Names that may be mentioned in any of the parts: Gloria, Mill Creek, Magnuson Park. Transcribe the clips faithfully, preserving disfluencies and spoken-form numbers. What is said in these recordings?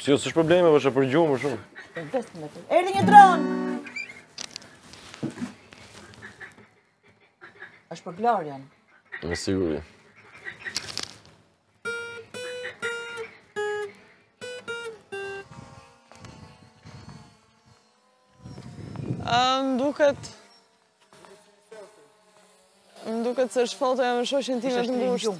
Si s'është probleme, është e përgjumë shumë. Erdi një dron! Është për Glorian. Me siguri. Më duket... Më duket se është fotoja me shoshin time të ngushtë.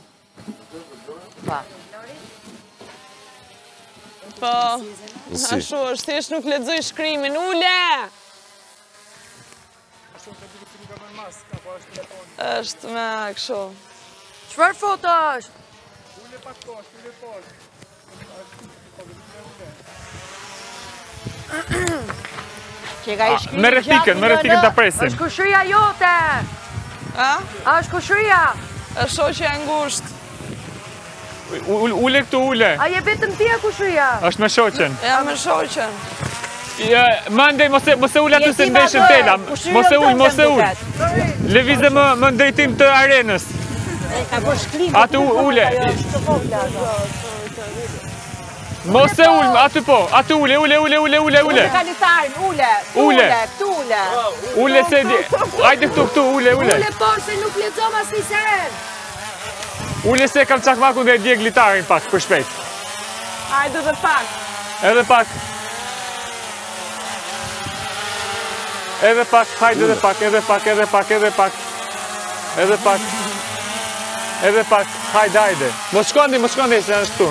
Po, ashu është, ti është nuk lexoj shkrimin, ule! Është me këshu. Çfarë foto është? Ule pak poshtë, ule poshtë. Që ka i shkrimin gjatë, me rëthikën, me rëthikën të presim. Është kushëria jote! A? Është kushëria! Është shoqja e ngushtë. Ule këtu ule. A je betëm ti e kushuja? Ashtë me shoqen. Ja, me shoqen. Mandej, mos e ule aty se ndeshën tela. Mos e ule, mos e ule. Levizë më ndrejtim të arenës. Aty ule. Mos e ule, aty po. Aty ule, ule, ule, ule, ule. Ule ka litarën, ule. Ule, këtu ule. Ule se di. Ajde këtu, këtu, ule, ule. Ule por se nuk lexom asnjë seren. Ule se kam çakmakun dhe e djeg litarin pak, për shpejt. Ajde dhe pak. Edhe pak. Edhe pak, hajde dhe pak, edhe pak, edhe pak, edhe pak. Edhe pak. Edhe pak, hajde, hajde. Mos shkondi, mos shkondi, se janë shtu.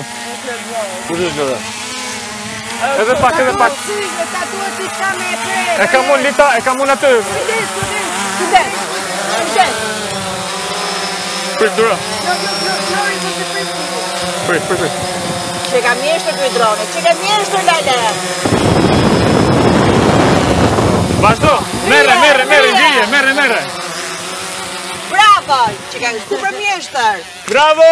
Edhe pak, edhe pak. E kam unë litar, e kam unë aty. Prit, dura. Prit, prit, prit. Që ka mjeshtër të i drone, që ka mjeshtër, lale. Vazhdo, mere, mere, mere, gjilje, mere, mere. Bravo, që ka ku për mjeshtër. Bravo!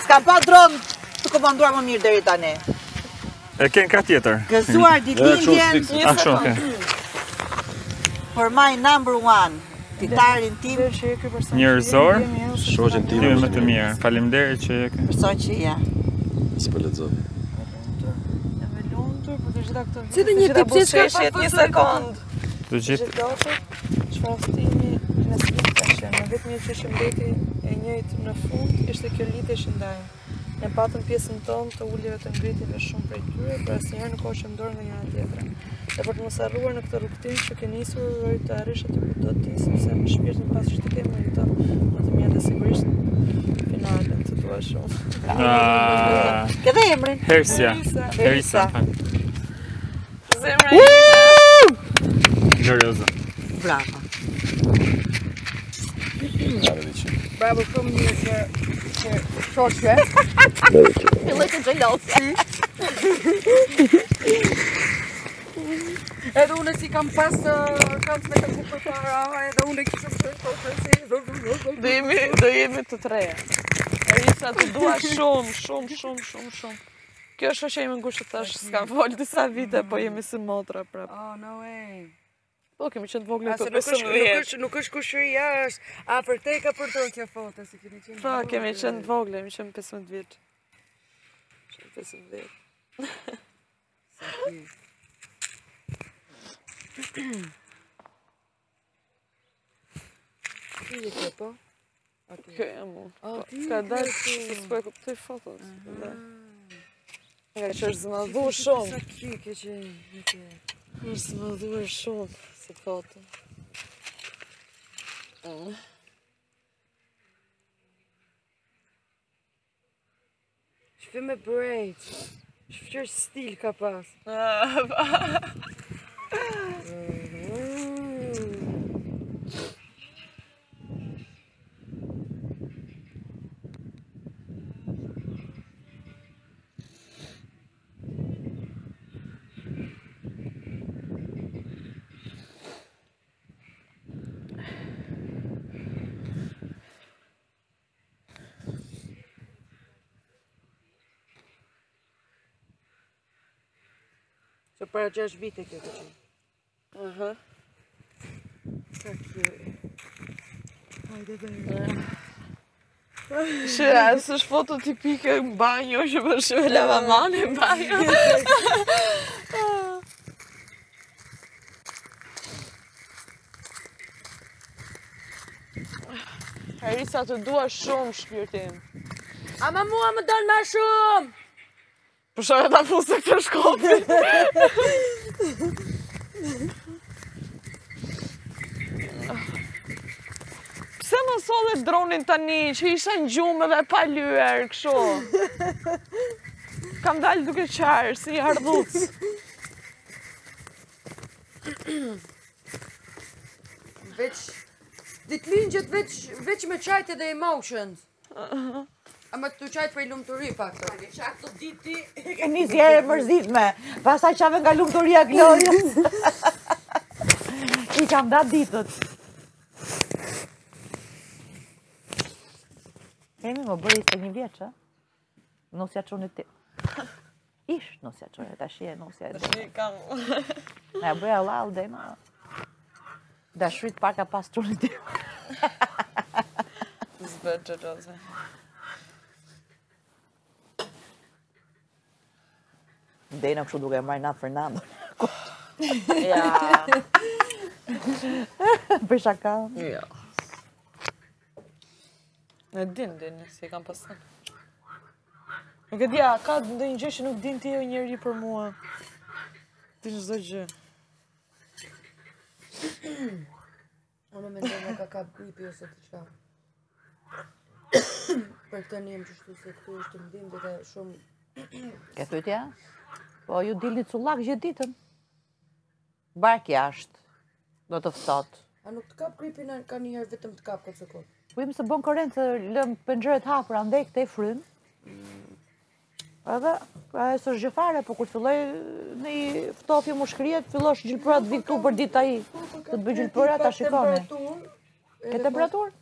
S'kam pak drone të komanduar më mirë deri tani. E ken ka tjetër. Gëzuar ditindjen. Ashtu, okej. For my number one. Titarin tim, njërzor, shoqen time më të mirë. Faleminderit që e ke. Person që ja. S'po lexoj. Jam e lumtur, por të gjitha këto. Si të një tip çeshje një sekond. Të gjithë. Çfarëstimi në sfidë tash, vetëm një çështje mbeti e njëjtë në fund ishte kjo lidhje që ndaj. Ne patëm pjesën tonë të uljeve të ngritjeve shumë prej tyre, por asnjëherë nuk është ndorë nga njëra tjetra. Dhe për të mos harruar në këtë rrugtim që ke nisur të arrish aty ku do ti, sepse më shpesh në pas ç'të kemi këto, më të mirë dhe sigurisht finalen të tua shumë. Këtë emrin? Hersia. Hersia. Zemra. Glorioza. Bravo. Bravo shumë një që shoqe. Ti lëkë gjelose. Edhe unë si kam pas kanë me të ku përpara, edhe unë kisha së të përsi. Do jemi të treja. Erisa, të dua shumë, shumë, shumë, shumë, shumë. Kjo është që jemi ngushtë tash, s'kam folë disa vite, po jemi si motra prapë. Oh, no way. Po, kemi qënë të voglë për pesëmbëdhjetë vjetë. Nuk është kushëria është, a për te ka për tonë kjo foto, si kemi qënë të voglë. Po, kemi qënë të voglë, kemi qënë pesëmbëdhjetë vjetë. Qënë pesëmbëdhjetë vjetë. Sa ki. Kje kjo po? Kjo e mu. Ka dalë si s'po e kuptoj fotot. Nga që është zmadhu shumë. Sa kjo kjo që e një tje. është zmadhu e shumë, si foto. Shfë me brejt. Shfë që është stil ka pas. Që para që është vite kjo të qenë. Aha. Ka kjo e... Hajde bërë. Shë, asë është foto tipike në banjo, që përshë e lavamane në banjo. sa të dua shumë shpirtin. Ama mua më donë ma shumë! Përshoj e ta fuse këtë shkopi. Pse më sole dronin tani, që isha në gjumë dhe pa lyer, kësho? Kam dalë duke qarë, si ardhuc. Veç, ditlingjët veç, veç me qajt edhe emotions. Ama të qajt prej lumëturi pak të. Qatë të diti... E një zjerë mërzitme, pasaj qave nga lumëturia Gloriës. I kam da ditët. Emi më bëri se një vjeqë, nosja qënë ti. Ish nosja qënë, ta shie nosja e dhe. Shie kam... E bëja lau dhe ima... Da shrit paka pas qënë ti. Zbët që qëzë. Dejna kështu duke marrë natë Fernando. Ja. Për shaka. Ja. Në din, din, si kam pasan. Nuk e dja, ka ndë një gjë që nuk din ti e njeri për mua. Ti që zdo gjë. Unë me ndërë ka kap gripi ose të qa. Për këtë njëmë që shtu se këtu është të ndim dhe shumë... Këtë të ja? Po, ju dilni cullak gjithë ditën. Bark jashtë. Do të fësot. A nuk të kap gripin, ka njëherë vetëm të kap këtë sekund. Pujmë se bon korrent të lëmë pëngjëret hapër, andej këte i frymë. Edhe, e së shgjëfare, po kur filloj në i ftofi mu shkrijet, fillosh gjilpërat viktu për dita i. Të të bëj gjilpërat, a shikone. Ke temperaturë?